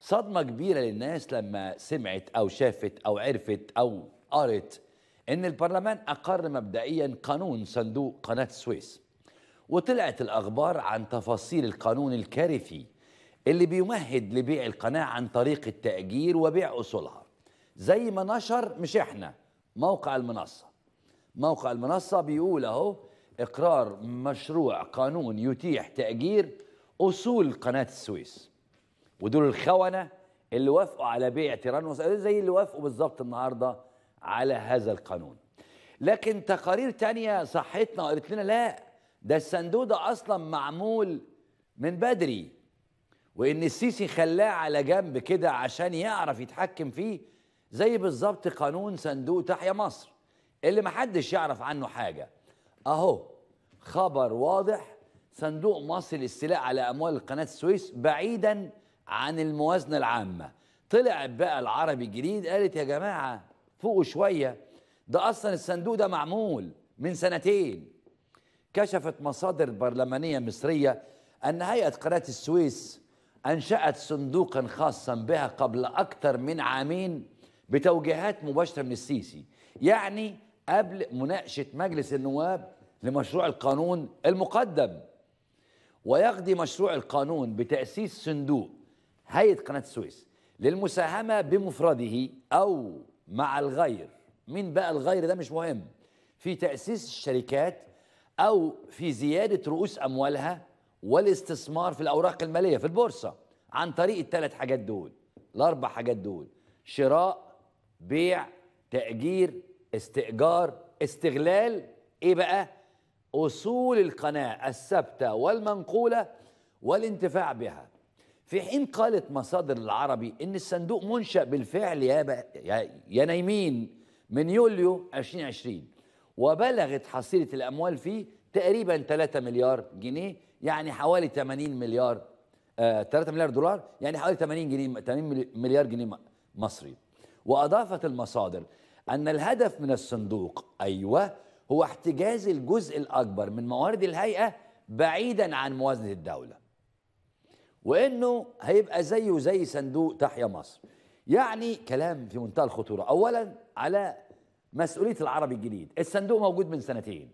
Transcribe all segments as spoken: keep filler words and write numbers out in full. صدمة كبيرة للناس لما سمعت أو شافت أو عرفت أو قرت إن البرلمان أقر مبدئيا قانون صندوق قناة السويس، وطلعت الأخبار عن تفاصيل القانون الكارثي اللي بيمهد لبيع القناة عن طريق التأجير وبيع أصولها، زي ما نشر مش إحنا موقع المنصة. موقع المنصة بيقول أهو إقرار مشروع قانون يتيح تأجير أصول قناة السويس، ودول الخونة اللي وافقوا على بيع تيران زي اللي وافقوا بالظبط النهارده على هذا القانون. لكن تقارير تانية صحتنا قالت لنا لا، ده الصندوق ده أصلا معمول من بدري، وإن السيسي خلاه على جنب كده عشان يعرف يتحكم فيه، زي بالظبط قانون صندوق تحيا مصر اللي محدش يعرف عنه حاجة. أهو خبر واضح، صندوق مصر للاستيلاء على أموال قناة السويس بعيدا عن الموازنة العامة. طلع بقى العربي الجديد قالت يا جماعة فوقوا شوية، ده أصلا الصندوق ده معمول من سنتين. كشفت مصادر برلمانية مصرية أن هيئة قناة السويس أنشأت صندوقا خاصا بها قبل أكثر من عامين بتوجيهات مباشرة من السيسي، يعني قبل مناقشة مجلس النواب لمشروع القانون المقدم. ويقضي مشروع القانون بتأسيس صندوق هيئة قناة السويس للمساهمة بمفرده أو مع الغير، مين بقى الغير ده مش مهم، في تأسيس الشركات أو في زيادة رؤوس أموالها والاستثمار في الأوراق المالية في البورصة، عن طريق الثلاث حاجات دول، الأربع حاجات دول، شراء، بيع، تأجير، استئجار، استغلال، إيه بقى؟ أصول القناة الثابتة والمنقولة والانتفاع بها. في حين قالت مصادر العربي إن الصندوق منشأ بالفعل يا, يا نايمين من يوليو ألفين وعشرين، وبلغت حصيلة الأموال فيه تقريبا ثلاثة مليار جنيه، يعني حوالي ثمانين مليار آه ثلاثة مليار دولار، يعني حوالي ثمانين جنيه ثمانين مليار جنيه مصري. وأضافت المصادر أن الهدف من الصندوق أيوه هو احتجاز الجزء الأكبر من موارد الهيئة بعيدا عن موازنة الدولة، وإنه هيبقى زيه زي صندوق تحيا مصر. يعني كلام في منتهى الخطورة. أولا على مسؤولية العربي الجديد، الصندوق موجود من سنتين،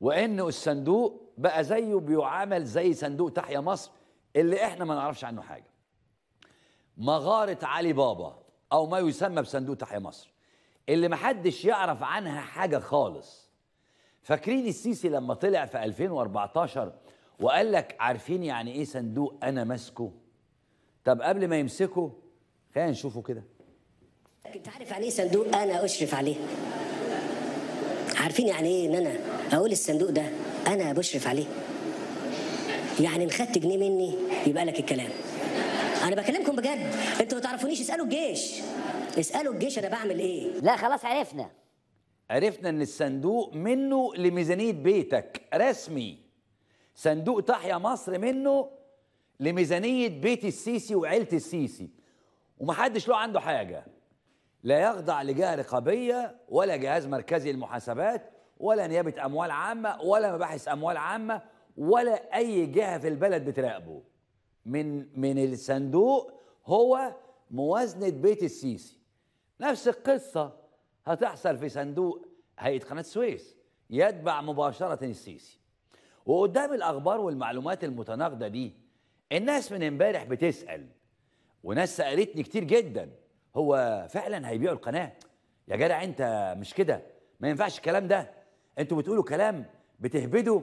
وإنه الصندوق بقى زيه بيعامل زي صندوق تحيا مصر اللي إحنا ما نعرفش عنه حاجة. مغارة علي بابا أو ما يسمى بصندوق تحيا مصر اللي محدش يعرف عنها حاجة خالص. فاكرين السيسي لما طلع في ألفين وأربعتاشر وقال لك عارفين يعني ايه صندوق انا ماسكه؟ طب قبل ما يمسكه خلينا نشوفه كده. انت عارف يعني ايه صندوق انا اشرف عليه؟ عارفين يعني ايه ان انا اقول الصندوق ده انا بشرف عليه؟ يعني ان خدت جنيه مني يبقى لك الكلام. انا بكلمكم بجد، انتوا ما تعرفونيش، اسالوا الجيش، اسالوا الجيش انا بعمل ايه. لا خلاص عرفنا عرفنا ان الصندوق منه لميزانيه بيتك رسمي، صندوق تحيا مصر منه لميزانية بيت السيسي وعيلة السيسي، ومحدش له عنده حاجة، لا يخضع لجهة رقابية ولا جهاز مركزي للمحاسبات ولا نيابة أموال عامة ولا مباحث أموال عامة ولا أي جهة في البلد بتراقبه. من من الصندوق هو موازنة بيت السيسي. نفس القصة هتحصل في صندوق هيئة قناة السويس، يتبع مباشرة السيسي. وقدام الأخبار والمعلومات المتناقضة دي الناس من امبارح بتسأل، وناس سألتني كتير جدا، هو فعلا هيبيعوا القناة؟ يا جدع أنت مش كده، ما ينفعش الكلام ده، أنتوا بتقولوا كلام بتهبدوا،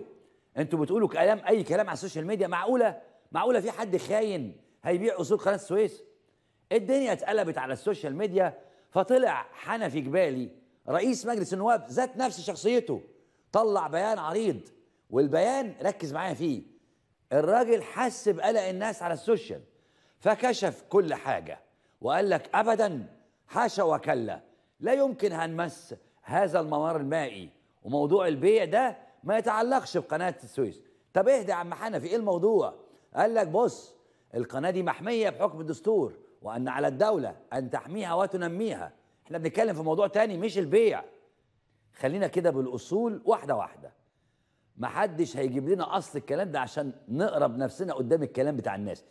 أنتوا بتقولوا كلام أي كلام على السوشيال ميديا، معقولة معقولة في حد خاين هيبيع أصول قناة السويس؟ الدنيا اتقلبت على السوشيال ميديا، فطلع حنفي جبالي رئيس مجلس النواب ذات نفس شخصيته، طلع بيان عريض، والبيان ركز معايا فيه، الراجل حس بقلق الناس على السوشيال فكشف كل حاجة وقال لك أبدا حاشا وكلا، لا يمكن هنمس هذا الممر المائي، وموضوع البيع ده ما يتعلقش بقناة السويس. طب اهدى يا عم حنفي، ايه الموضوع؟ قال لك بص، القناة دي محمية بحكم الدستور، وأن على الدولة أن تحميها وتنميها. احنا بنتكلم في موضوع تاني مش البيع. خلينا كده بالأصول واحدة واحدة، محدش هيجيب لنا اصل الكلام ده عشان نقرب نفسنا قدام الكلام بتاع الناس.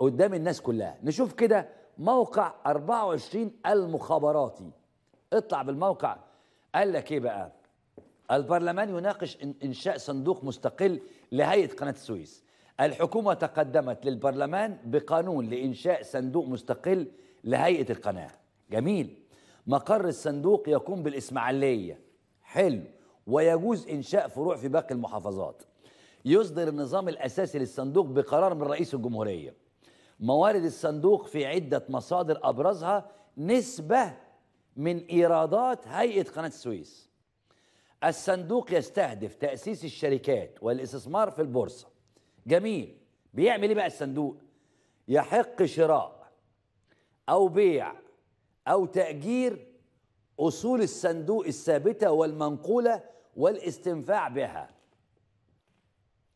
قدام الناس كلها. نشوف كده موقع أربعة وعشرين المخابراتي، اطلع بالموقع. قال لك ايه بقى؟ البرلمان يناقش إنشاء صندوق مستقل لهيئة قناة السويس. الحكومة تقدمت للبرلمان بقانون لإنشاء صندوق مستقل لهيئة القناة. جميل. مقر الصندوق يقوم بالإسماعيلية، حلو، ويجوز إنشاء فروع في باقي المحافظات. يصدر النظام الأساسي للصندوق بقرار من رئيس الجمهورية. موارد الصندوق في عدة مصادر أبرزها نسبة من إيرادات هيئة قناة السويس. الصندوق يستهدف تأسيس الشركات والاستثمار في البورصة. جميل. بيعمل ايه بقى الصندوق؟ يحق شراء أو بيع أو تأجير أصول الصندوق الثابتة والمنقولة والاستنفاع بها.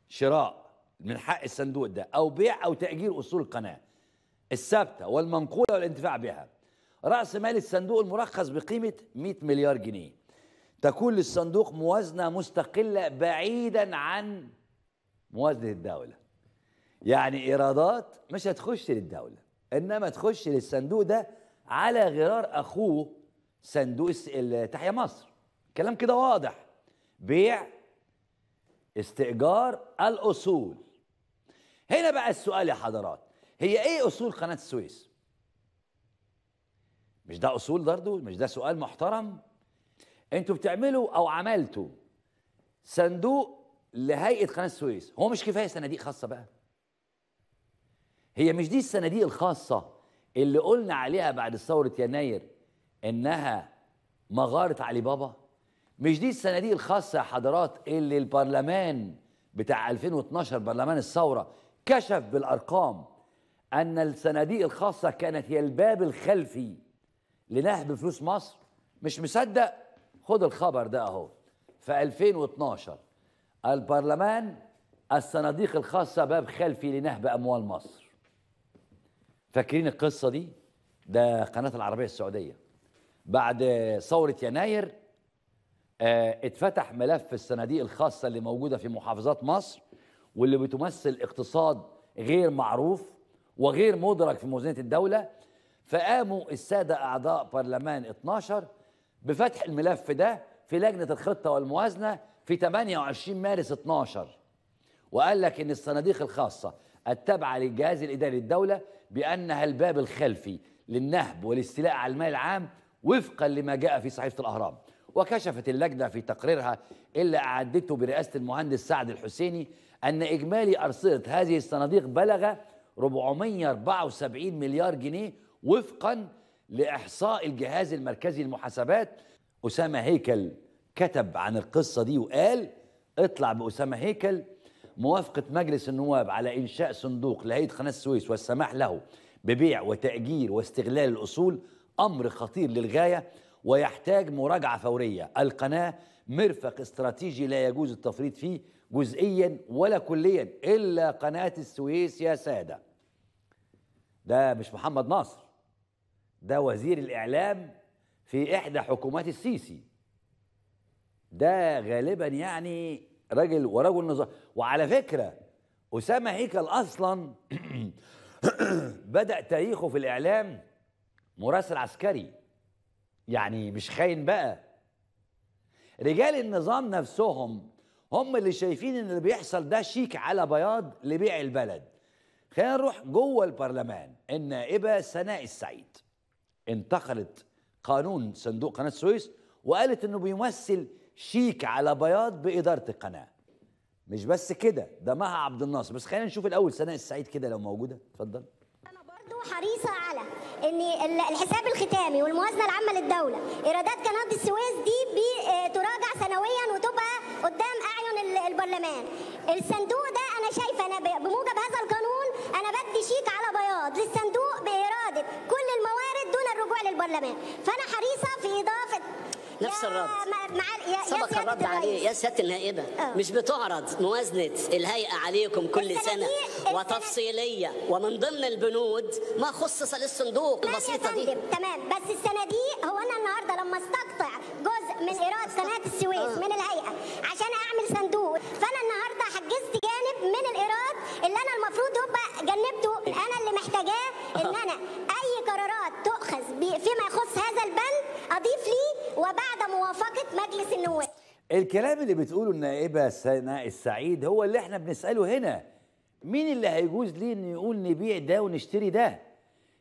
شراء من حق الصندوق ده، أو بيع أو تأجير أصول القناة الثابتة والمنقولة والانتفاع بها. رأس مال الصندوق المرخص بقيمة مئة مليار جنيه. تكون للصندوق موازنة مستقلة بعيدا عن موازنة الدولة. يعني إيرادات مش هتخش للدولة، إنما تخش للصندوق ده على غرار أخوه صندوق تحيا مصر. كلام كده واضح. بيع، استئجار، الأصول. هنا بقى السؤال يا حضرات، هي إيه أصول قناة السويس؟ مش ده أصول برضه؟ مش ده سؤال محترم؟ أنتوا بتعملوا أو عملتوا صندوق لهيئة قناة السويس، هو مش كفاية صناديق خاصة بقى؟ هي مش دي الصناديق الخاصة اللي قلنا عليها بعد ثورة يناير إنها مغارة علي بابا؟ مش دي الصناديق الخاصة يا حضرات اللي البرلمان بتاع ألفين واثناشر برلمان الثورة كشف بالأرقام أن الصناديق الخاصة كانت هي الباب الخلفي لنهب فلوس مصر؟ مش مصدق؟ خد الخبر ده أهو. في ألفين واثناشر البرلمان، الصناديق الخاصة باب خلفي لنهب أموال مصر. فاكرين القصة دي؟ ده قناة العربية السعودية. بعد ثورة يناير اه اتفتح ملف الصناديق الخاصة اللي موجودة في محافظات مصر واللي بتمثل اقتصاد غير معروف وغير مدرك في موازنة الدولة. فقاموا السادة أعضاء برلمان اثناشر بفتح الملف ده في لجنة الخطة والموازنة في ثمانية وعشرين مارس اثناشر، وقال لك إن الصناديق الخاصة التابعة للجهاز الإداري للدولة بأنها الباب الخلفي للنهب والاستيلاء على المال العام وفقا لما جاء في صحيفة الأهرام. وكشفت اللجنة في تقريرها اللي أعدته برئاسة المهندس سعد الحسيني أن إجمالي أرصدة هذه الصناديق بلغ أربعمئة وأربعة وسبعين مليار جنيه وفقا لإحصاء الجهاز المركزي للمحاسبات. أسامة هيكل كتب عن القصة دي وقال، اطلع بأسامة هيكل، موافقة مجلس النواب على إنشاء صندوق لهيئة قناة السويس والسماح له ببيع وتأجير واستغلال الأصول أمر خطير للغاية ويحتاج مراجعة فورية. القناة مرفق استراتيجي لا يجوز التفريط فيه جزئيا ولا كليا إلا قناة السويس يا سادة. ده مش محمد ناصر، ده وزير الإعلام في إحدى حكومات السيسي. ده غالبا يعني راجل ورجل نظام. وعلى فكرة أسامة هيكل أصلا بدأ تاريخه في الإعلام مراسل عسكري، يعني مش خاين بقى. رجال النظام نفسهم هم اللي شايفين إن اللي بيحصل ده شيك على بياض لبيع البلد. خلينا نروح جوه البرلمان. النائبة سناء السعيد انتقلت قانون صندوق قناة السويس وقالت إنه بيمثل شيك على بياض بإدارة القناة. مش بس كده، ده معها عبد الناصر. بس خلينا نشوف الأول سناء السعيد كده لو موجودة، اتفضل. أنا برضو حريصة على إن الحساب الختامي والموازنة العامة للدولة، إيرادات قناة السويس دي بتراجع سنويا وتبقى قدام أعين البرلمان. الصندوق ده أنا شايفة أنا بموجب هذا القانون أنا بدي شيك على بياض للصندوق بإرادة كل الموارد دون الرجوع للبرلمان. فأنا حريصة في إضافة نفس الرد سبق الرد عليه يا سياده النائبه. أوه. مش بتعرض موازنه الهيئه عليكم كل سنه وتفصيليه ومن ضمن البنود ما خصص للصندوق البسيطه دي؟ تمام. بس الصناديق هو انا النهارده لما استقطع جزء من ايراد قناه السويس أوه. من الهيئه عشان اعمل صندوق، فانا النهارده حجزت جانب من الايراد اللي انا المفروض هبقى جنبته. انا اللي الحياه ان انا اي قرارات تؤخذ فيما يخص هذا البند اضيف ليه وبعد موافقه مجلس النواب. الكلام اللي بتقوله النائبه سناء السعيد هو اللي احنا بنساله هنا. مين اللي هيجوز ليه انه يقول نبيع ده ونشتري ده؟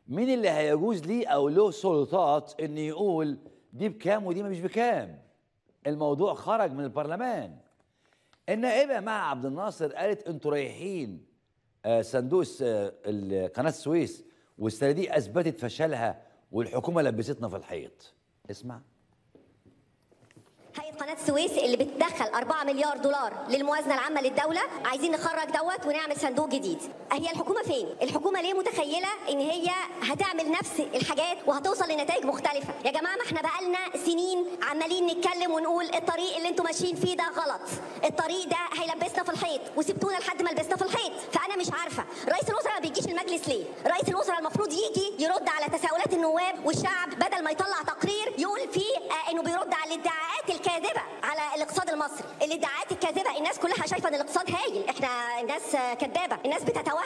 مين اللي هيجوز ليه او له سلطات انه يقول دي بكام ودي مش بكام؟ الموضوع خرج من البرلمان. النائبه مع عبد الناصر قالت انتوا رايحين صندوق قناه السويس والسنه دي اثبتت فشلها والحكومه لبستنا في الحيط. اسمع. هيئه قناه السويس اللي بتدخل أربعة مليار دولار للموازنه العامه للدوله، عايزين نخرج دوت ونعمل صندوق جديد. هي الحكومه فين؟ الحكومه ليه متخيله ان هي هتعمل نفس الحاجات وهتوصل لنتائج مختلفه؟ يا جماعه ما احنا بقالنا سنين عمالين نتكلم ونقول الطريق اللي انتم ماشيين فيه ده غلط، الطريق ده هيلبسنا في الحيط، وسبتونا لحد ما لبسنا في الحيط. فانا مش عارفه رئيس الوزراء ما بيجيش المجلس ليه؟ رئيس الوزراء المفروض يجي يرد على تساؤلات النواب والشعب بدل ما يطلع تقرير يقول فيه انه بيرد على الادعاءات كاذبة على الاقتصاد المصري. الادعاءات الكاذبة الناس كلها شايفة ان الاقتصاد هايل، احنا الناس كذابة، الناس بتتوهم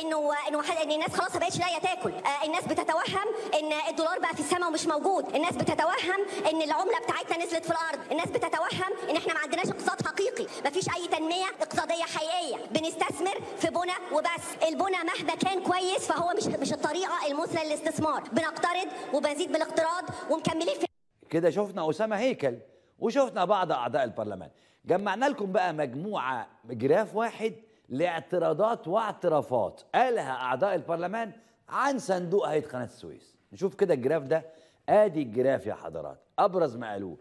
انه انه ان الناس خلاص ما بقتش لاقية تاكل، الناس بتتوهم ان الدولار بقى في السماء ومش موجود، الناس بتتوهم ان العملة بتاعتنا نزلت في الارض، الناس بتتوهم ان احنا ما عندناش اقتصاد حقيقي، ما فيش اي تنمية اقتصادية حقيقية، بنستثمر في بنى وبس، البنى مهما كان كويس فهو مش مش الطريقة المثلى للاستثمار، بنقترض وبنزيد بالاقتراض ومكملين في كده. شفنا أسامة هيكل وشفنا بعض أعضاء البرلمان. جمعنا لكم بقى مجموعة جراف واحد لاعتراضات واعترافات قالها أعضاء البرلمان عن صندوق هيئة قناة السويس. نشوف كده الجراف ده. آدي الجراف يا حضرات، أبرز ما قالوه.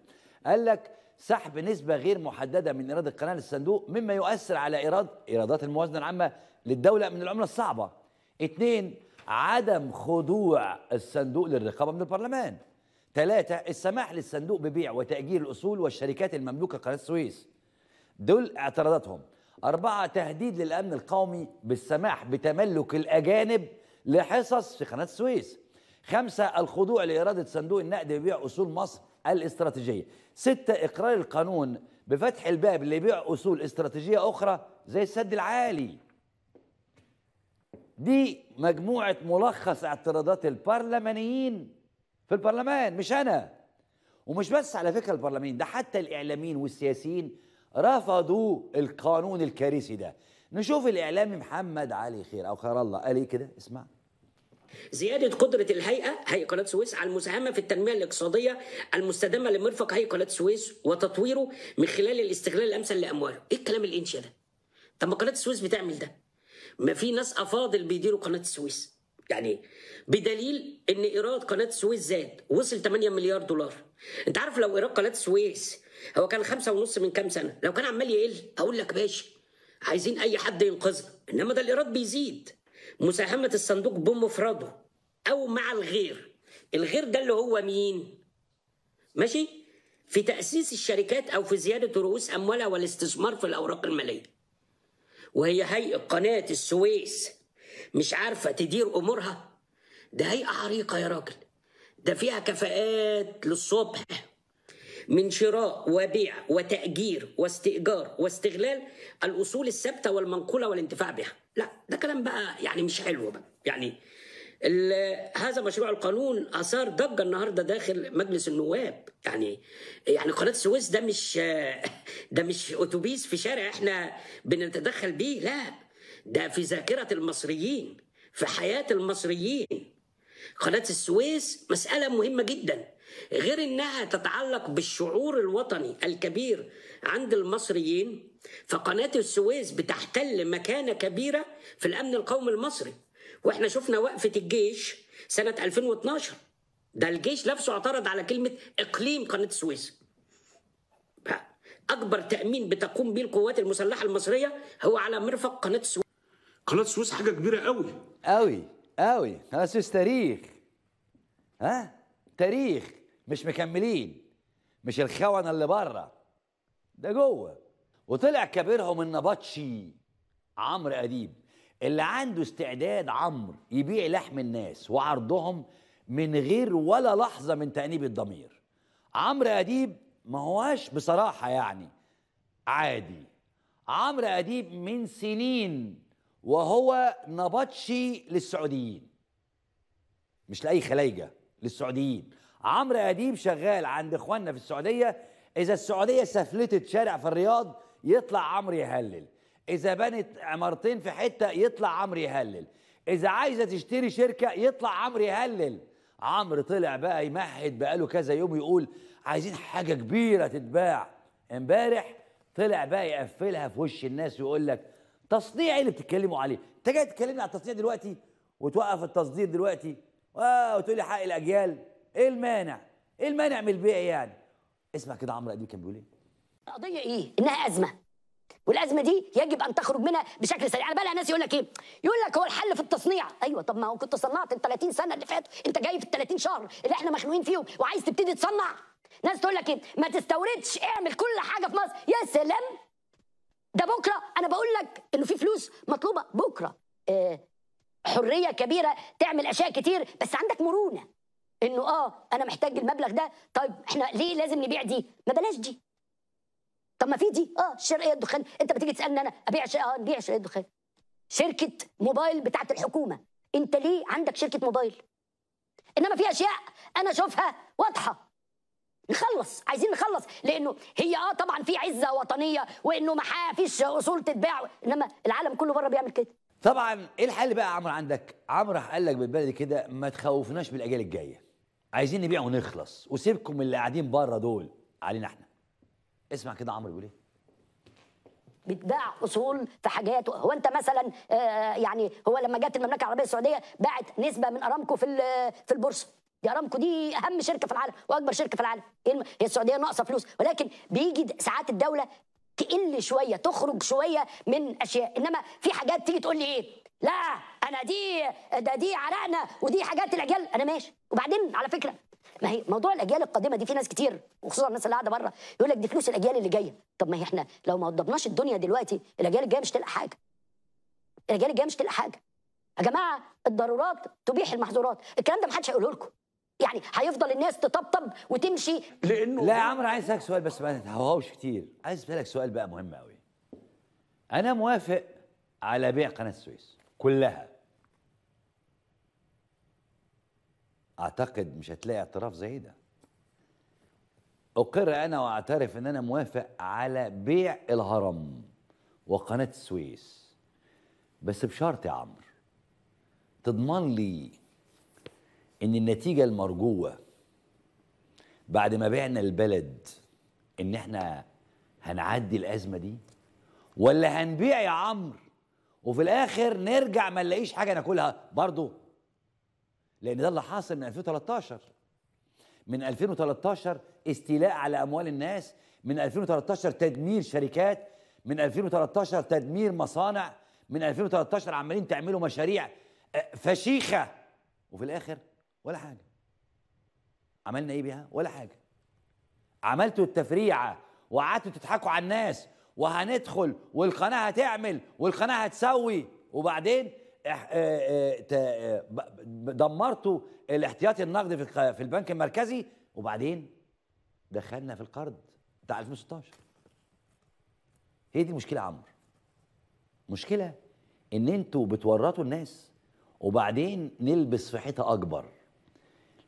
قال لك سحب نسبة غير محددة من إيراد القناة للصندوق مما يؤثر على إيراد إيرادات الموازنة العامة للدولة من العملة الصعبة. اثنين، عدم خضوع الصندوق للرقابة من البرلمان. ثلاثة، السماح للصندوق ببيع وتأجير الأصول والشركات المملوكة قناة السويس. دول اعتراضاتهم. أربعة، تهديد للأمن القومي بالسماح بتملك الأجانب لحصص في قناة السويس. خمسة، الخضوع لإرادة صندوق النقد ببيع أصول مصر الاستراتيجية. ستة، إقرار القانون بفتح الباب لبيع أصول استراتيجية أخرى زي السد العالي. دي مجموعة ملخص اعتراضات البرلمانيين في البرلمان، مش أنا. ومش بس على فكرة البرلمانيين ده، حتى الإعلاميين والسياسيين رفضوا القانون الكارثي ده. نشوف الإعلامي محمد علي خير أو خير الله قال إيه كده. اسمع. زيادة قدرة الهيئة هيئة قناة السويس على المساهمة في التنمية الاقتصادية المستدامة لمرفق هيئة قناة السويس وتطويره من خلال الاستغلال الأمثل لأمواله. إيه الكلام الإنشاء ده؟ طب ما قناة السويس بتعمل ده. ما في ناس أفاضل بيديروا قناة السويس. يعني بدليل ان ايراد قناه السويس زاد وصل ثمانية مليار دولار. انت عارف لو ايراد قناه السويس هو كان خمسة ونص من كام سنه، لو كان عمال يقل اقول لك ماشي عايزين اي حد ينقذنا، انما ده الايراد بيزيد. مساهمه الصندوق بمفرده او مع الغير، الغير ده اللي هو مين؟ ماشي؟ في تاسيس الشركات او في زياده رؤوس اموالها والاستثمار في الاوراق الماليه. وهي هيئه قناه السويس مش عارفة تدير أمورها؟ ده هيئة عريقة يا راجل، ده فيها كفاءات للصبح من شراء وبيع وتأجير واستئجار واستغلال الأصول الثابتة والمنقولة والانتفاع بها. لا ده كلام بقى يعني مش حلو بقى. يعني هذا مشروع القانون أثار ضجة النهاردة داخل مجلس النواب. يعني يعني قناة السويس ده مش ده مش أتوبيس في شارع احنا بنتدخل بيه، لا ده في ذاكرة المصريين، في حياة المصريين. قناة السويس مسألة مهمة جدا، غير أنها تتعلق بالشعور الوطني الكبير عند المصريين، فقناة السويس بتحتل مكانة كبيرة في الأمن القومي المصري. وإحنا شفنا وقفة الجيش سنة ألفين واثناشر، ده الجيش نفسه اعترض على كلمة إقليم قناة السويس. أكبر تأمين بتقوم به القوات المسلحة المصرية هو على مرفق قناة السويس. قناة السويس حاجة كبيرة قوي قوي قوي. قناة السويس تاريخ، ها تاريخ مش مكملين، مش الخونة اللي بره ده جوه. وطلع كبيرهم النبطشي عمرو أديب اللي عنده استعداد عمرو يبيع لحم الناس وعرضهم من غير ولا لحظة من تأنيب الضمير. عمرو أديب ما هواش بصراحة يعني عادي. عمرو أديب من سنين وهو نبطشي للسعوديين. مش لاي خلايجه، للسعوديين. عمرو أديب شغال عند اخواننا في السعوديه، اذا السعوديه سفلتت شارع في الرياض يطلع عمرو يهلل، اذا بنت عمارتين في حته يطلع عمرو يهلل، اذا عايزه تشتري شركه يطلع عمرو يهلل. عمرو طلع بقى يمهد بقاله كذا يوم يقول عايزين حاجه كبيره تتباع، امبارح طلع بقى يقفلها في وش الناس ويقول لك تصنيع اللي بتتكلموا عليه، انت جاي تكلمني على التصنيع دلوقتي وتوقف التصدير دلوقتي اه وتقول لي حق الاجيال، ايه المانع؟ ايه المانع من البيع يعني؟ اسمع كده عمرو أديب كان بيقول ايه؟ القضيه ايه؟ انها ازمه، والازمه دي يجب ان تخرج منها بشكل سريع. انا بقى ناس يقول لك ايه؟ يقول لك هو الحل في التصنيع. ايوه، طب ما هو كنت صنعت ال ثلاثين سنة اللي فاتوا، انت جاي في ال ثلاثين شهر اللي احنا مخنوقين فيهم وعايز تبتدي تصنع. ناس تقول لك ايه؟ ما تستوردش، اعمل كل حاجه في مصر. يا سلام، ده بكره انا بقول لك انه في فلوس مطلوبه بكره، آه حريه كبيره تعمل اشياء كتير، بس عندك مرونه انه اه انا محتاج المبلغ ده، طيب احنا ليه لازم نبيع دي؟ ما بلاش دي، طب ما في دي اه الشرقيه الدخان. انت بتيجي تسالني انا ابيع ش... اه نبيع شرقيه الدخان، شركه موبايل بتاعت الحكومه، انت ليه عندك شركه موبايل؟ انما في اشياء انا اشوفها واضحه نخلص، عايزين نخلص، لانه هي اه طبعا في عزه وطنيه وانه ما فيش اصول تتباع، انما العالم كله بره بيعمل كده. طبعا ايه الحل بقى عمرو عندك؟ عمرو قال لك بالبلدي كده، ما تخوفناش بالاجيال الجايه، عايزين نبيع ونخلص، وسيبكم اللي قاعدين بره دول علينا احنا. اسمع كده عمرو بيقول ايه؟ بتباع اصول في حاجات. هو انت مثلا آه يعني هو لما جت المملكه العربيه السعوديه باعت نسبه من ارامكو في في البورصه، دي ارامكو دي اهم شركه في العالم واكبر شركه في العالم، هي السعوديه ناقصه فلوس، ولكن بيجي ساعات الدوله تقل شويه، تخرج شويه من اشياء، انما في حاجات تيجي تقول لي ايه؟ لا انا دي ده دي عرقنا ودي حاجات الاجيال، انا ماشي. وبعدين على فكره، ما هي موضوع الاجيال القادمه دي في ناس كتير وخصوصا الناس اللي قاعده بره يقول لك دي فلوس الاجيال اللي جايه، طب ما هي احنا لو ما وضبناش الدنيا دلوقتي الاجيال الجايه مش تلقى حاجه. الاجيال الجايه مش تلقى حاجه. يا جماعه الضرورات تبيح المحظورات، الكلام ده ما حدش هيقوله لكم. يعني هيفضل الناس تطبطب وتمشي لانه لا. يا عمرو عايز اسالك سؤال بس ما تهوهوش كتير، عايز اسالك سؤال بقى مهم قوي. انا موافق على بيع قناه السويس كلها، اعتقد مش هتلاقي اعتراف زي ده. اقر انا واعترف ان انا موافق على بيع الهرم وقناه السويس، بس بشرط يا عمرو تضمن لي ان النتيجه المرجوه بعد ما بعنا البلد ان احنا هنعدي الازمه دي، ولا هنبيع يا عمرو وفي الاخر نرجع ما نلاقيش حاجه ناكلها برضه. لان ده اللي حاصل من ألفين وثلاثة عشر، من ألفين وثلاثة عشر استيلاء على اموال الناس، من ألفين وثلاثة عشر تدمير شركات، من ألفين وثلاثة عشر تدمير مصانع، من ألفين وثلاثة عشر عمالين تعملوا مشاريع فشيخه وفي الاخر ولا حاجه. عملنا ايه بيها؟ ولا حاجه. عملتوا التفريعه وقعدتوا تضحكوا على الناس وهندخل والقناه هتعمل والقناه هتسوي، وبعدين دمرتوا الاحتياطي النقدي في البنك المركزي، وبعدين دخلنا في القرض بتاع ألفين وستة عشر. هي دي المشكله يا عمرو. المشكله ان انتوا بتورطوا الناس وبعدين نلبس في حيطه اكبر.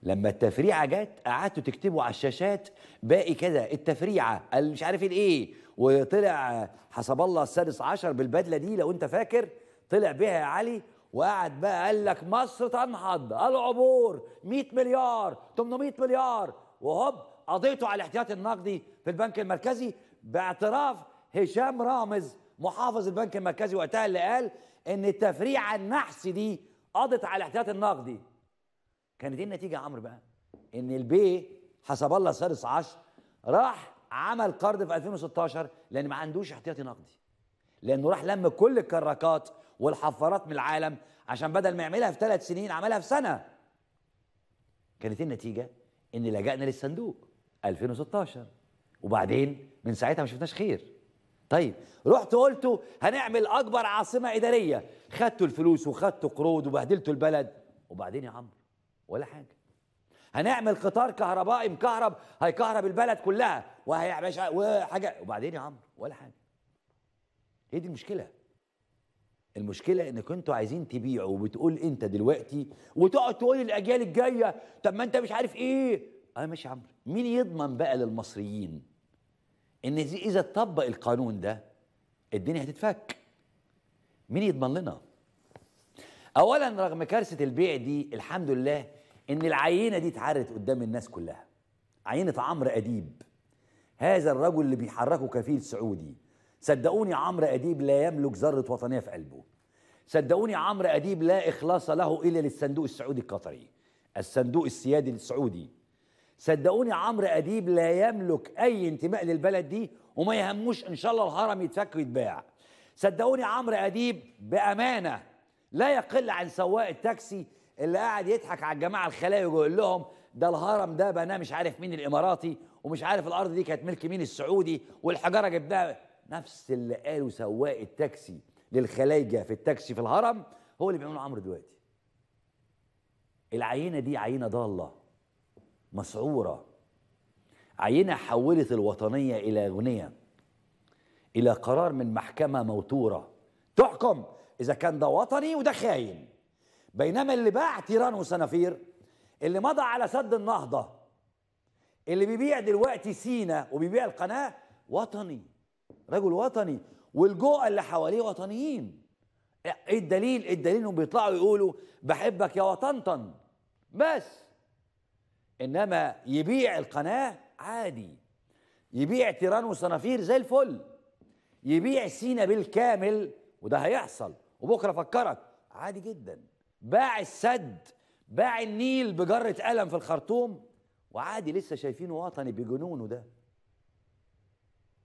لما التفريعه جت قعدتوا تكتبوا على الشاشات باقي كده التفريعه مش عارف ايه، وطلع حسب الله السادس عشر بالبدله دي لو انت فاكر طلع بيها يا علي، وقعد بقى قال لك مصر تنهض، العبور مية مليار تمنمية مليار، وهوب قضيتوا على الاحتياطي النقدي في البنك المركزي باعتراف هشام رامز محافظ البنك المركزي وقتها اللي قال ان التفريعه النحس دي قضت على الاحتياط النقدي. كانت ايه النتيجه يا عمرو بقى؟ ان البي حسب الله السادس عشر راح عمل قرض في ألفين وستة عشر لان ما عندوش احتياطي نقدي، لانه راح لم كل الكراكات والحفارات من العالم عشان بدل ما يعملها في ثلاث سنين عملها في سنه. كانت النتيجه ان لجأنا للصندوق ألفين وستة عشر، وبعدين من ساعتها ما شفناش خير. طيب رحتوا قلتوا هنعمل اكبر عاصمه اداريه، خدتوا الفلوس وخدتوا قروض وبهدلتوا البلد، وبعدين يا عمرو ولا حاجه. هنعمل قطار كهربائي مكهرب هيكهرب البلد كلها وهيعمل وحاجه، وبعدين يا عمرو ولا حاجه. هي دي المشكله. المشكله انكم انتوا عايزين تبيعوا، وبتقول انت دلوقتي وتقعد تقول الاجيال الجايه طب ما انت مش عارف ايه. اه ماشي يا عمرو، مين يضمن بقى للمصريين ان اذا اتطبق القانون ده الدنيا هتتفك؟ مين يضمن لنا؟ اولا رغم كارثه البيع دي الحمد لله ان العينه دي اتعرضت قدام الناس كلها، عينه عمرو أديب، هذا الرجل اللي بيحركه كفيل سعودي. صدقوني عمرو أديب لا يملك ذرة وطنية في قلبه، صدقوني عمرو أديب لا إخلاص له إلا للصندوق السعودي القطري، الصندوق السيادي السعودي. صدقوني عمرو أديب لا يملك أي انتماء للبلد دي وما يهموش إن شاء الله الهرم يتفك ويتباع. صدقوني عمرو أديب بأمانة لا يقل عن سواق التاكسي اللي قاعد يضحك على الجماعة الخلايا ويقول لهم ده الهرم ده بناه مش عارف مين الإماراتي، ومش عارف الأرض دي كانت ملك مين السعودي، والحجارة جبناها. نفس اللي قاله سواق التاكسي للخلايجه في التاكسي في الهرم هو اللي بيعمله عمرو دلوقتي. العينه دي عينه ضاله مسعوره، عينه حولت الوطنيه الى غنيه، الى قرار من محكمه موتوره تحكم اذا كان ده وطني وده خاين. بينما اللي باع تيران وصنافير، اللي مضى على سد النهضه، اللي بيبيع دلوقتي سينا وبيبيع القناه وطني، رجل وطني، والجوء اللي حواليه وطنيين. ايه الدليل؟ الدليل انهم بيطلعوا يقولوا بحبك يا وطنطن بس، انما يبيع القناه عادي، يبيع تيران وصنافير زي الفل، يبيع سينا بالكامل، وده هيحصل وبكره فكرك عادي جدا. باع السد، باع النيل بجره قلم في الخرطوم وعادي، لسه شايفينه وطني بجنونه ده.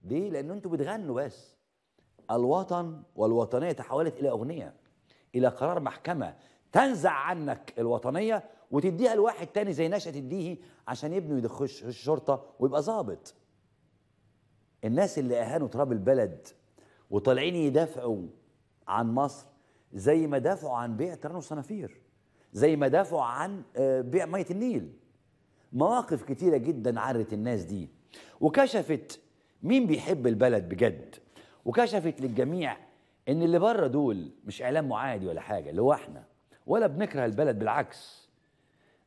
ليه؟ لأن أنتوا بتغنوا بس. الوطن والوطنية تحولت إلى أغنية، إلى قرار محكمة تنزع عنك الوطنية وتديها لواحد تاني زي نشأة تديه عشان يبنوا يخش الشرطة ويبقى ظابط. الناس اللي أهانوا تراب البلد وطالعين يدافعوا عن مصر زي ما دافعوا عن بيع تيران وصنافير، زي ما دافعوا عن بيع مية النيل. مواقف كتيرة جدا عرت الناس دي وكشفت مين بيحب البلد بجد، وكشفت للجميع ان اللي بره دول مش اعلام معادي ولا حاجه، اللي هو احنا ولا بنكره البلد، بالعكس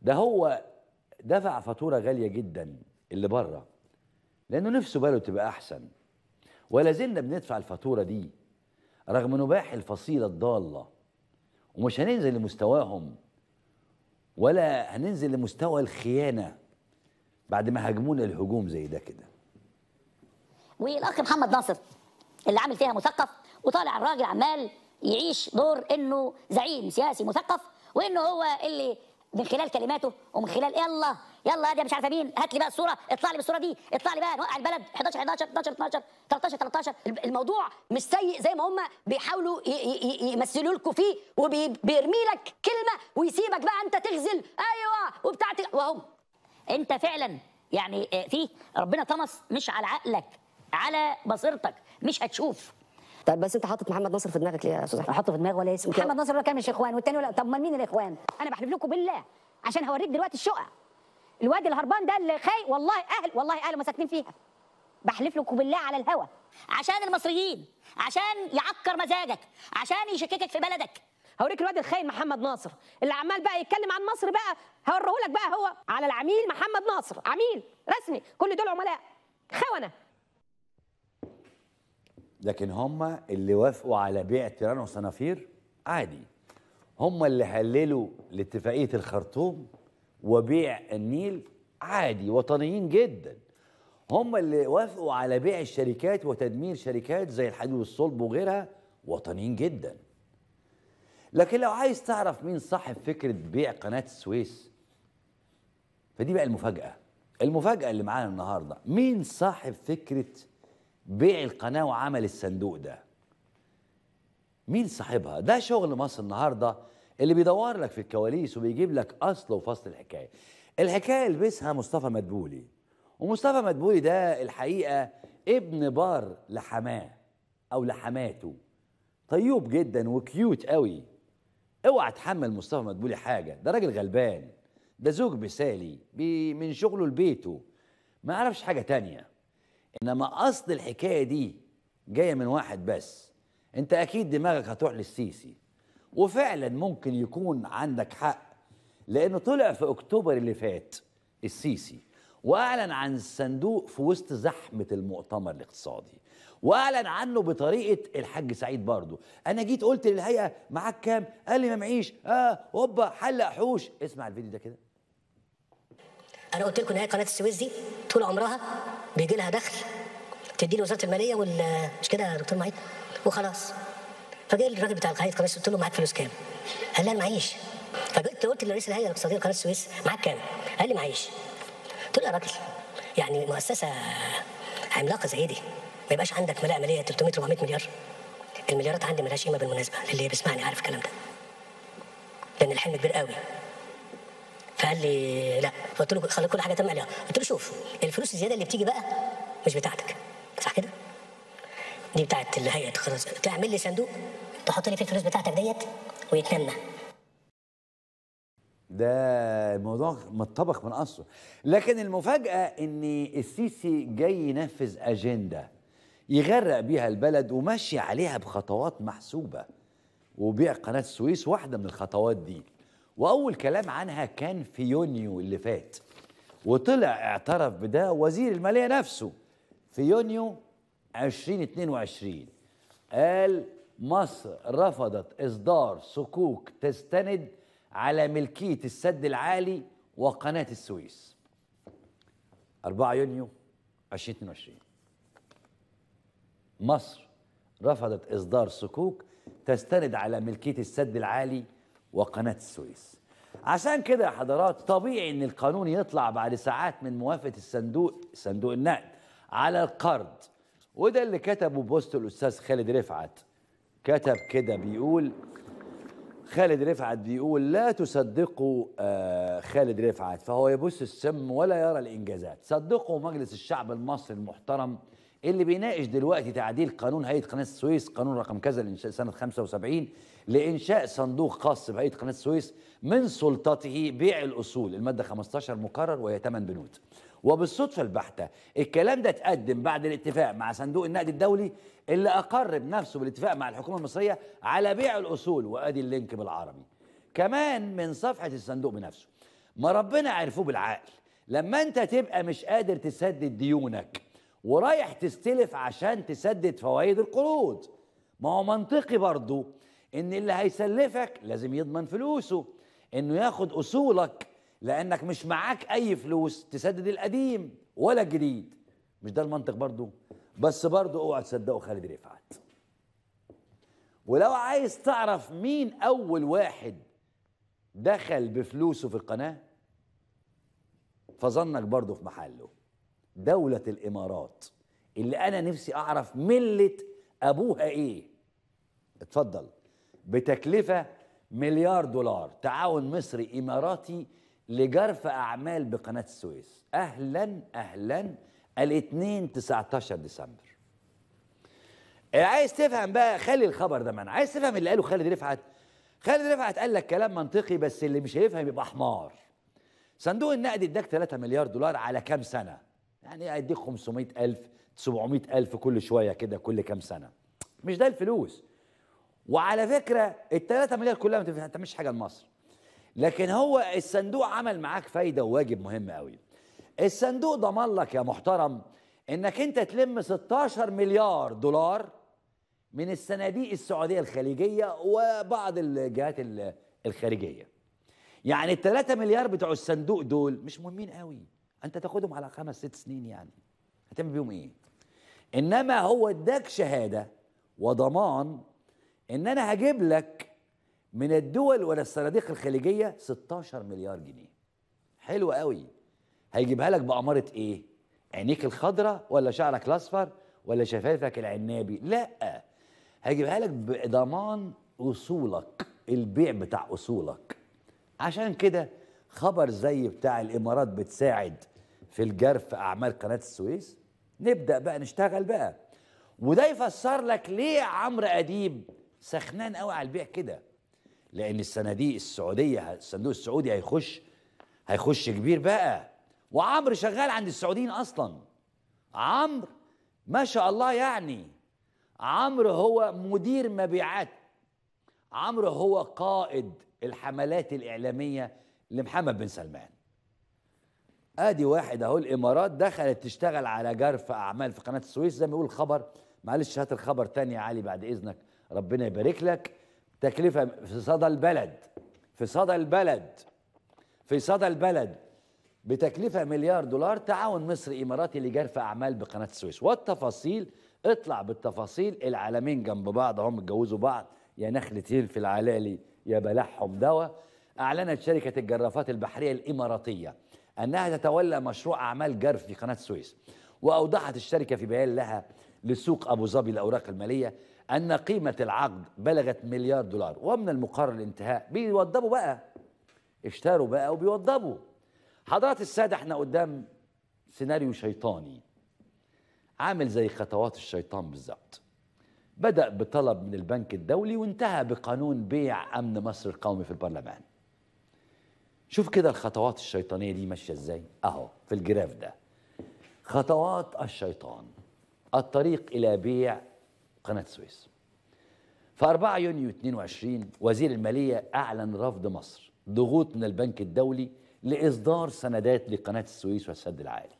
ده هو دفع فاتوره غاليه جدا اللي بره لانه نفسه بلده تبقى احسن، ولا زلنا بندفع الفاتوره دي رغم نباح الفصيله الضاله، ومش هننزل لمستواهم ولا هننزل لمستوى الخيانه بعد ما هاجمونا الهجوم زي ده كده. والاخ محمد ناصر اللي عامل فيها مثقف، وطالع الراجل عمال يعيش دور انه زعيم سياسي مثقف، وانه هو اللي من خلال كلماته ومن خلال يلا يلا ادي مش عارفه مين، هات لي بقى الصوره، اطلع لي بالصوره دي، اطلع لي بقى نوقع البلد احداشر احداشر اتناشر تلتاشر تلتاشر. الموضوع مش سيء زي ما هم بيحاولوا يمثلوا لكم فيه، وبيرمي لك كلمه ويسيبك بقى انت تغزل ايوه وبتاعت، وهم انت فعلا يعني في ربنا طمس مش على عقلك، على بصيرتك، مش هتشوف. طيب بس انت حاطط محمد ناصر في دماغك ليه يا استاذ احمد؟ حاطه في دماغي ولا اسم محمد ناصر ولا كان مش اخوان والتاني ولا؟ طب امال مين الاخوان؟ انا بحلف لكم بالله عشان هوريك دلوقتي الشقه. الواد الهربان ده اللي خاي والله اهل والله اهله ما ساكنين فيها. بحلف لكم بالله على الهوا عشان المصريين، عشان يعكر مزاجك، عشان يشككك في بلدك. هوريك الواد الخاين محمد ناصر اللي عمال بقى يتكلم عن مصر، بقى هوريهولك بقى هو على العميل محمد ناصر، عميل رسمي، كل دول عملاء خونه. لكن هم اللي وافقوا على بيع تيران وصنافير عادي، هم اللي هللوا لاتفاقية الخرطوم وبيع النيل عادي، وطنيين جدا. هم اللي وافقوا على بيع الشركات وتدمير شركات زي الحديد والصلب وغيرها، وطنيين جدا. لكن لو عايز تعرف مين صاحب فكرة بيع قناة السويس، فدي بقى المفاجأة، المفاجأة اللي معانا النهاردة. مين صاحب فكرة بيع القناة وعمل الصندوق ده؟ مين صاحبها؟ ده شغل مصر النهاردة اللي بيدور لك في الكواليس وبيجيب لك أصل وفصل الحكاية. الحكاية لبسها مصطفى مدبولي، ومصطفى مدبولي ده الحقيقة ابن بار لحماه أو لحماته، طيوب جدا وكيوت قوي. اوعى تحمل مصطفى مدبولي حاجة، ده راجل غلبان، ده زوج مثالي من شغله لبيته، ما يعرفش حاجة تانية. إنما أصل الحكاية دي جاية من واحد بس، انت اكيد دماغك هتروح للسيسي، وفعلا ممكن يكون عندك حق، لانه طلع في اكتوبر اللي فات السيسي واعلن عن الصندوق في وسط زحمه المؤتمر الاقتصادي، واعلن عنه بطريقه الحاج سعيد برضه. انا جيت قلت للهيئه معاك كام؟ قال لي ما معيش. اه هوبا حلق حوش. اسمع الفيديو ده كده. انا قلت لكم ان هي قناه السويس دي طول عمرها بيجي لها دخل تدي لوزاره الماليه وال مش كده يا دكتور معيد وخلاص. فجاء الراجل بتاع الهيئه القناه قلت له معاك فلوس كام؟ قال لي انا معيش. فجيت قلت لرئيس الهيئه الاقتصاديه لقناه السويس معاك كام؟ قال لي معيش. قلت له يا راجل يعني مؤسسه عملاقه زي دي ما يبقاش عندك ملاءه ماليه ثلاثمية أربعمية مليار؟ المليارات عندي مالهاش قيمه بالمناسبه، اللي بيسمعني عارف الكلام ده. لان الحلم كبير قوي. فقال لي لا، فقلت له خلي كل حاجه تم عليها، قلت له شوف الفلوس الزياده اللي بتيجي بقى مش بتاعتك، صح كده؟ دي بتاعت الهيئه خلاص، تعمل لي صندوق تحط لي فيه الفلوس بتاعتك ديت ويتنمى. ده الموضوع متطبخ من اصله، لكن المفاجاه ان السيسي جاي ينفذ اجنده يغرق بيها البلد وماشي عليها بخطوات محسوبه، وبيع قناه السويس واحده من الخطوات دي، واول كلام عنها كان في يونيو اللي فات، وطلع اعترف بده وزير الماليه نفسه في يونيو ألفين واثنين وعشرين. قال مصر رفضت اصدار صكوك تستند على ملكية السد العالي وقناة السويس. أربعة يونيو ألفين واثنين وعشرين، مصر رفضت إصدار صكوك تستند على ملكية السد العالي وقناة السويس. عشان كده يا حضرات طبيعي إن القانون يطلع بعد ساعات من موافقة الصندوق صندوق النقد على القرض، وده اللي كتبه بوست الأستاذ خالد رفعت. كتب كده بيقول خالد رفعت بيقول لا تصدقوا آه خالد رفعت فهو يبص السم ولا يرى الإنجازات، صدقوا مجلس الشعب المصري المحترم اللي بيناقش دلوقتي تعديل قانون هيئة قناة السويس، قانون رقم كذا سنة خمسة وسبعين، لإنشاء صندوق خاص بهيئة قناة السويس من سلطته بيع الأصول المادة خمستاشر مقرر وهي ثمانية بنود. وبالصدفة البحتة الكلام ده اتقدم بعد الاتفاق مع صندوق النقد الدولي اللي أقر بنفسه بالاتفاق مع الحكومة المصرية على بيع الأصول، وأدي اللينك بالعربي كمان من صفحة الصندوق بنفسه. ما ربنا عرفوه بالعقل، لما أنت تبقى مش قادر تسدد ديونك ورايح تستلف عشان تسدد فوائد القروض، ما هو منطقي برضو إن اللي هيسلفك لازم يضمن فلوسه، إنه ياخد أصولك، لأنك مش معاك أي فلوس تسدد القديم ولا الجديد. مش ده المنطق برضو؟ بس برضو اوعى تصدقوا خالد رفعت. ولو عايز تعرف مين أول واحد دخل بفلوسه في القناة، فظنك برضو في محله، دولة الإمارات، اللي أنا نفسي أعرف ملة أبوها إيه. اتفضل، بتكلفة مليار دولار تعاون مصري إماراتي لجرف أعمال بقناة السويس. أهلا أهلا الاثنين تسعتاشر ديسمبر. عايز تفهم بقى خلي الخبر ده معانا، عايز تفهم اللي قاله خالد رفعت. خالد رفعت قال لك كلام منطقي، بس اللي مش هيفهم يبقى حمار. صندوق النقد اداك ثلاثة مليار دولار على كام سنة؟ يعني هيديك خمسمية ألف سبعمية ألف كل شوية كده كل كام سنة. مش ده الفلوس. وعلى فكرة ال ثلاثة مليار كلها ما تعملش حاجة لمصر. لكن هو الصندوق عمل معاك فايدة وواجب مهم قوي. الصندوق ضمن لك يا محترم انك انت تلم ستاشر مليار دولار من الصناديق السعودية الخليجية وبعض الجهات الخارجية. يعني ال ثلاثة مليار بتوع الصندوق دول مش مهمين قوي، انت تاخدهم على خمس ست سنين يعني هتعمل بيهم ايه؟ انما هو اداك شهادة وضمان ان انا هجيب لك من الدول ولا الصناديق الخليجية ستاشر مليار جنيه. حلو قوي. هيجيبها لك بأمارة ايه؟ عينيك الخضراء ولا شعرك الاصفر ولا شفايفك العنابي؟ لا، هيجيبها لك بضمان اصولك، البيع بتاع اصولك. عشان كده خبر زي بتاع الامارات بتساعد في الجرف اعمال قناة السويس. نبدأ بقى نشتغل بقى، وده يفسر لك ليه عمرو أديب سخنان قوي على البيع كده، لأن الصناديق السعودية الصندوق السعودي هيخش هيخش كبير بقى. وعمرو شغال عند السعوديين أصلا، عمرو ما شاء الله يعني عمرو هو مدير مبيعات، عمرو هو قائد الحملات الإعلامية لمحمد بن سلمان. ادي واحد اهو، الامارات دخلت تشتغل على جرف اعمال في قناة السويس زي ما يقول الخبر. معلش هات الخبر تاني يا علي بعد اذنك، ربنا يبارك لك. تكلفة في صدى البلد، في صدى البلد، في صدى البلد بتكلفة مليار دولار تعاون مصري اماراتي لجرف اعمال بقناة السويس. والتفاصيل اطلع بالتفاصيل، العالمين جنب بعض هم اتجوزوا بعض يا نخلتين في العلالي يا بلعهم دوا. اعلنت شركة الجرافات البحرية الاماراتية أنها تتولى مشروع أعمال جرف في قناة السويس، وأوضحت الشركة في بيان لها لسوق أبو ظبي الأوراق المالية أن قيمة العقد بلغت مليار دولار، ومن المقرر الانتهاء. بيوضبوا بقى، اشتروا بقى وبيوضبوا. حضرات السادة، احنا قدام سيناريو شيطاني عامل زي خطوات الشيطان بالظبط. بدأ بطلب من البنك الدولي وانتهى بقانون بيع أمن مصر القومي في البرلمان. شوف كده الخطوات الشيطانية دي ماشية ازاي اهو في الجراف ده. خطوات الشيطان، الطريق الى بيع قناة السويس. في أربعة يونيو اثنين وعشرين وزير المالية اعلن رفض مصر ضغوط من البنك الدولي لاصدار سندات لقناة السويس والسد العالي.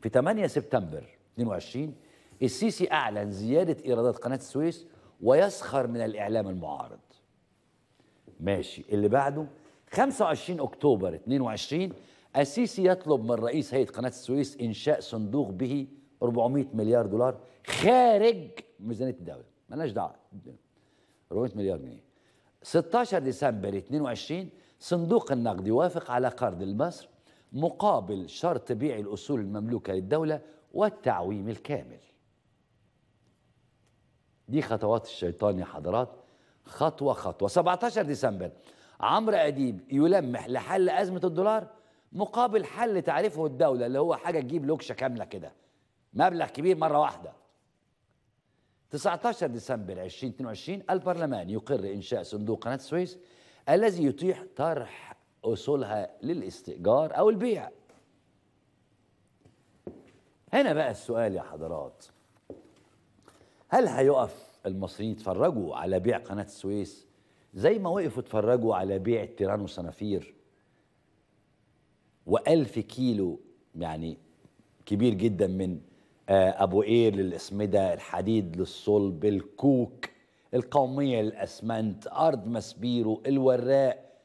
في ثمانية سبتمبر اثنين وعشرين السيسي اعلن زيادة ايرادات قناة السويس ويسخر من الاعلام المعارض. ماشي، اللي بعده خمسة وعشرين أكتوبر اثنين وعشرين السيسي يطلب من رئيس هيئة قناة السويس إنشاء صندوق به أربعمائة مليار دولار خارج ميزانية الدولة، مالناش دعوة، أربعمائة مليار جنيه. ستة عشر ديسمبر اثنين وعشرين صندوق النقد يوافق على قرض لمصر مقابل شرط بيع الأصول المملوكة للدولة والتعويم الكامل. دي خطوات الشيطان يا حضرات، خطوة خطوة. سبعة عشر ديسمبر عمرو أديب يلمح لحل أزمة الدولار مقابل حل تعرفه الدولة، اللي هو حاجة تجيب لوكشة كاملة كده، مبلغ كبير مرة واحدة. تسعة عشر ديسمبر ألفين واثنين وعشرين البرلمان يقر إنشاء صندوق قناة السويس الذي يتيح طرح أصولها للاستئجار أو البيع. هنا بقى السؤال يا حضرات، هل هيقف المصريين يتفرجوا على بيع قناة السويس زي ما وقفوا اتفرجوا على بيع التيران وصنافير وألف كيلو يعني كبير جدا من أبو قير للإسمدة، الحديد للصلب، الكوك، القومية للأسمنت، أرض ماسبيرو، الوراق؟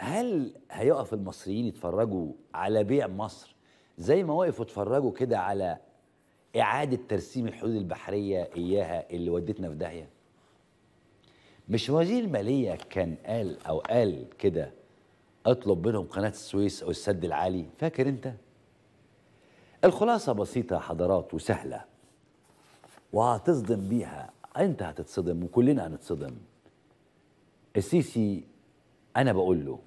هل هيقف المصريين يتفرجوا على بيع مصر زي ما وقفوا اتفرجوا كده على إعادة ترسيم الحدود البحرية إياها اللي ودتنا في داهية؟ مش وزير المالية كان قال أو قال كده اطلب منهم قناة السويس أو السد العالي؟ فاكر أنت؟ الخلاصة بسيطة يا حضرات وسهلة وهتصدم بيها، أنت هتتصدم وكلنا هنتصدم. السيسي أنا بقول له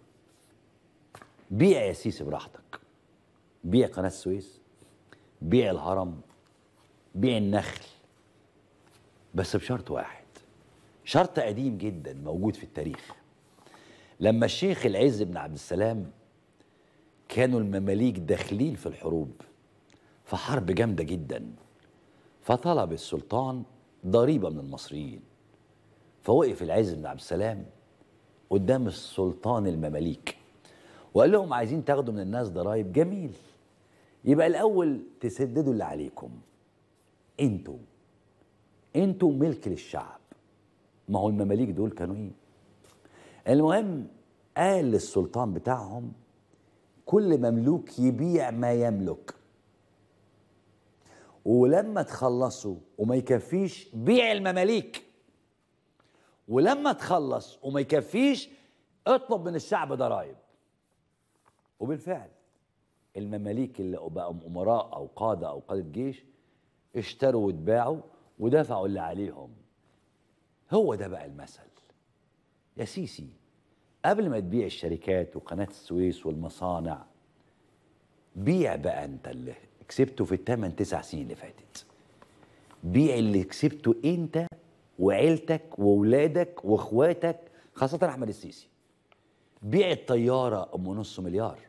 بيع يا سيسي براحتك، بيع قناة السويس، بيع الهرم، بيع النخل، بس بشرط واحد، شرط قديم جدا موجود في التاريخ. لما الشيخ العز بن عبد السلام كانوا المماليك داخلين في الحروب، في حرب جامده جدا، فطلب السلطان ضريبه من المصريين، فوقف العز بن عبد السلام قدام السلطان المماليك وقال لهم عايزين تاخدوا من الناس ضرايب، جميل، يبقى الاول تسددوا اللي عليكم، انتوا انتوا ملك للشعب. ما هو المماليك دول كانوا ايه؟ المهم قال للسلطان بتاعهم كل مملوك يبيع ما يملك، ولما تخلصوا وما يكفيش بيع المماليك، ولما تخلص وما يكفيش اطلب من الشعب ضرايب. وبالفعل المماليك اللي بقوا امراء او قاده او قاده جيش اشتروا واتباعوا ودفعوا اللي عليهم. هو ده بقى المثل يا سيسي، قبل ما تبيع الشركات وقناة السويس والمصانع، بيع بقى انت اللي كسبته في الثمان تسع سنين اللي فاتت، بيع اللي كسبته انت وعيلتك واولادك واخواتك، خاصة احمد السيسي. بيع الطيارة ام نص مليار،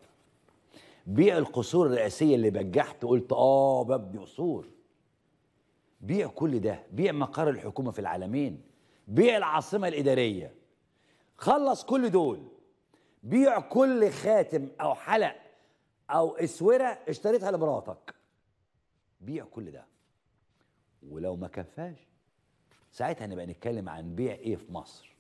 بيع القصور الرئاسية اللي بجحت وقلت اه ببني قصور، بيع كل ده، بيع مقر الحكومة في العالمين، بيع العاصمة الإدارية، خلص كل دول، بيع كل خاتم أو حلق أو اسورة اشتريتها لمراتك، بيع كل ده. ولو ما كفاش ساعتها نبقى نتكلم عن بيع ايه في مصر.